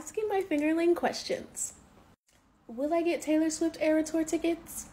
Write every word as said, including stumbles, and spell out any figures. asking my fingerling questions. Will I get Taylor Swift Eras tour tickets?